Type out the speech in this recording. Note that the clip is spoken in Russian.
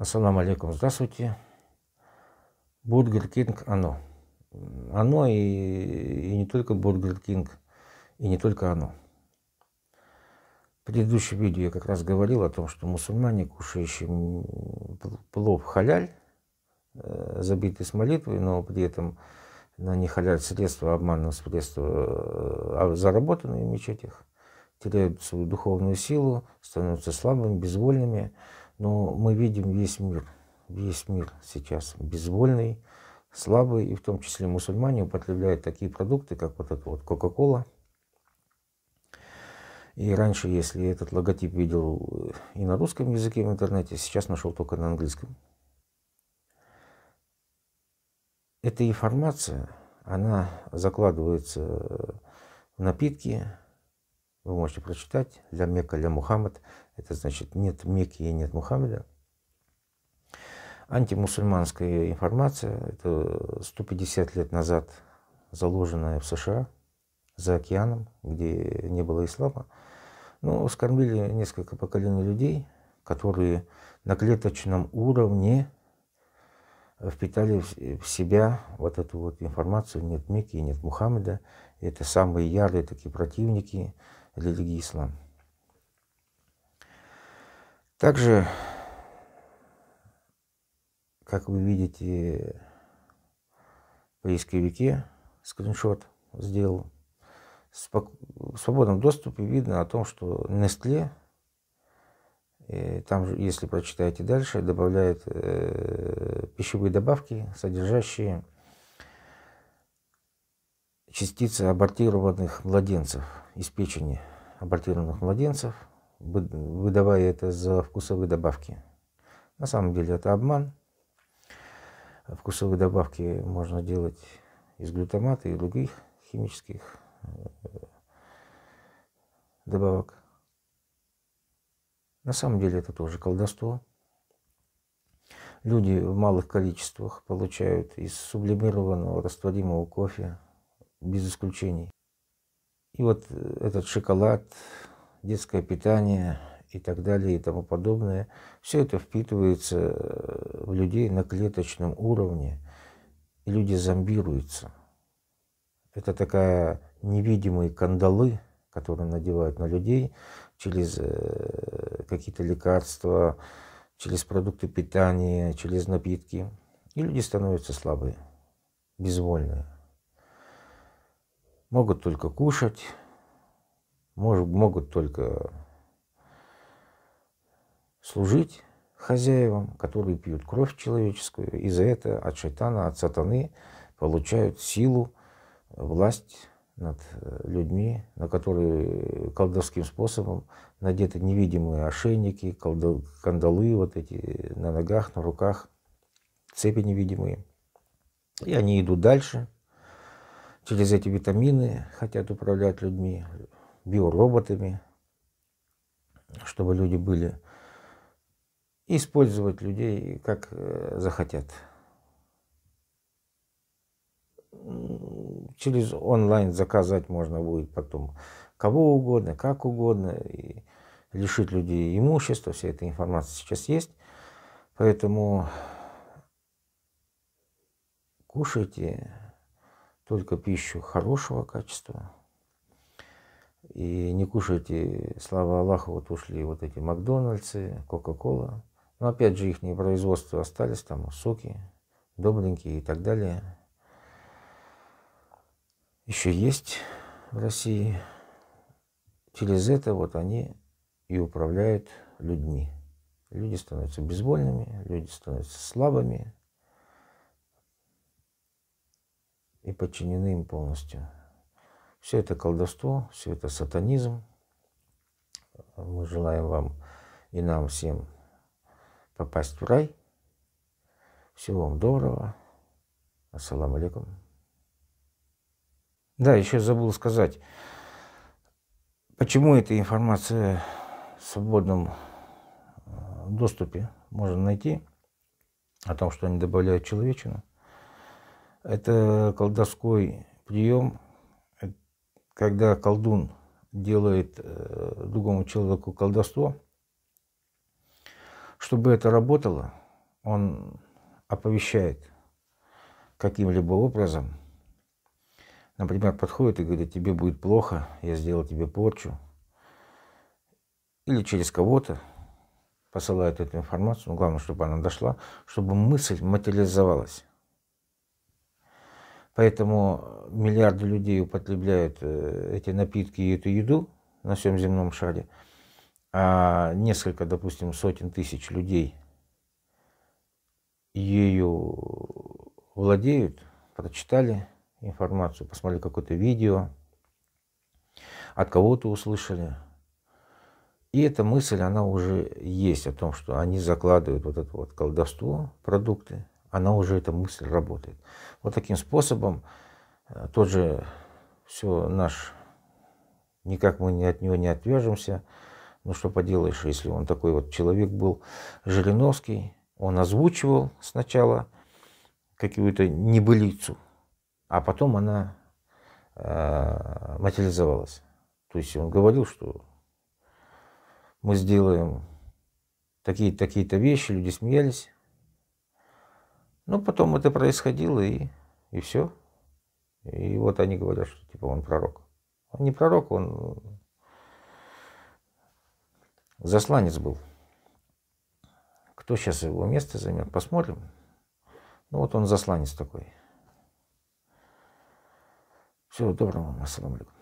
Ассаламу алейкум, здравствуйте. Бургер Кинг, оно. Оно и не только Бургер Кинг, и не только оно. В предыдущем видео я как раз говорил о том, что мусульмане, кушающие плов халяль, забитый с молитвой, но при этом на не халяль средства, обманные средства, заработанные в мечетях, теряют свою духовную силу, становятся слабыми, безвольными. Но мы видим весь мир сейчас безвольный, слабый, и в том числе мусульмане употребляют такие продукты, как вот этот вот Coca-Cola. И раньше, если этот логотип видел и на русском языке в интернете, сейчас нашел только на английском. Эта информация, она закладывается в напитки. Вы можете прочитать «Ля Мекка, ля Мухаммад». Это значит «нет Мекки и нет Мухаммеда». Антимусульманская информация, это 150 лет назад заложенная в США, за океаном, где не было ислама. Но скормили несколько поколений людей, которые на клеточном уровне впитали в себя вот эту вот информацию «нет Мекки и нет Мухаммеда». Это самые ярые такие противники религии ислам. Также, как вы видите, в поисковике скриншот сделал. В свободном доступе видно о том, что Nestlé, там же, если прочитаете дальше, добавляет пищевые добавки, содержащие частицы абортированных младенцев, из печени абортированных младенцев, выдавая это за вкусовые добавки. На самом деле это обман. Вкусовые добавки можно делать из глутамата и других химических добавок. На самом деле это тоже колдовство. Люди в малых количествах получают из сублимированного растворимого кофе, без исключений. И вот этот шоколад, детское питание и так далее и тому подобное, все это впитывается в людей на клеточном уровне. И люди зомбируются. Это такая невидимые кандалы, которые надевают на людей через какие-то лекарства, через продукты питания, через напитки. И люди становятся слабые, безвольные. Могут только кушать, могут только служить хозяевам, которые пьют кровь человеческую, и за это от шайтана, от сатаны получают силу, власть над людьми, на которые колдовским способом надеты невидимые ошейники, кандалы вот эти на ногах, на руках, цепи невидимые. И они идут дальше. Через эти витамины хотят управлять людьми, биороботами, чтобы люди были, использовать людей как захотят. Через онлайн заказать можно будет потом кого угодно, как угодно, и лишить людей имущества. Вся эта информация сейчас есть, поэтому кушайте только пищу хорошего качества. И не кушайте, слава Аллаху, вот ушли вот эти Макдональдсы, Кока-Кола. Но опять же, их производства остались, там соки, добренькие и так далее. Еще есть в России. Через это вот они и управляют людьми. Люди становятся безвольными, люди становятся слабыми. И подчинены им полностью. Все это колдовство, все это сатанизм. Мы желаем вам и нам всем попасть в рай. Всего вам доброго. Ассаламу алейкум. Да, еще забыл сказать, почему эта информация в свободном доступе можно найти, о том, что они добавляют человечину. Это колдовской прием, когда колдун делает другому человеку колдовство. Чтобы это работало, он оповещает каким-либо образом, например, подходит и говорит: тебе будет плохо, я сделал тебе порчу, или через кого-то посылает эту информацию, но главное, чтобы она дошла, чтобы мысль материализовалась. Поэтому миллиарды людей употребляют эти напитки и эту еду на всем земном шаре, а несколько, допустим, сотен тысяч людей ею владеют, прочитали информацию, посмотрели какое-то видео, от кого-то услышали. И эта мысль, она уже есть о том, что они закладывают вот это вот колдовство, продукты, она уже, эта мысль работает. Вот таким способом тот же все наш, никак мы от него не отвяжемся, ну что поделаешь, если он такой вот человек был, Жириновский, он озвучивал сначала какую-то небылицу, а потом она материализовалась. То есть он говорил, что мы сделаем такие-то вещи, люди смеялись. Но потом это происходило, и все. И вот они говорят, что типа он пророк. Он не пророк, он засланец был. Кто сейчас его место займет, посмотрим. Ну вот он засланец такой. Всего доброго, ассаламу алейкум.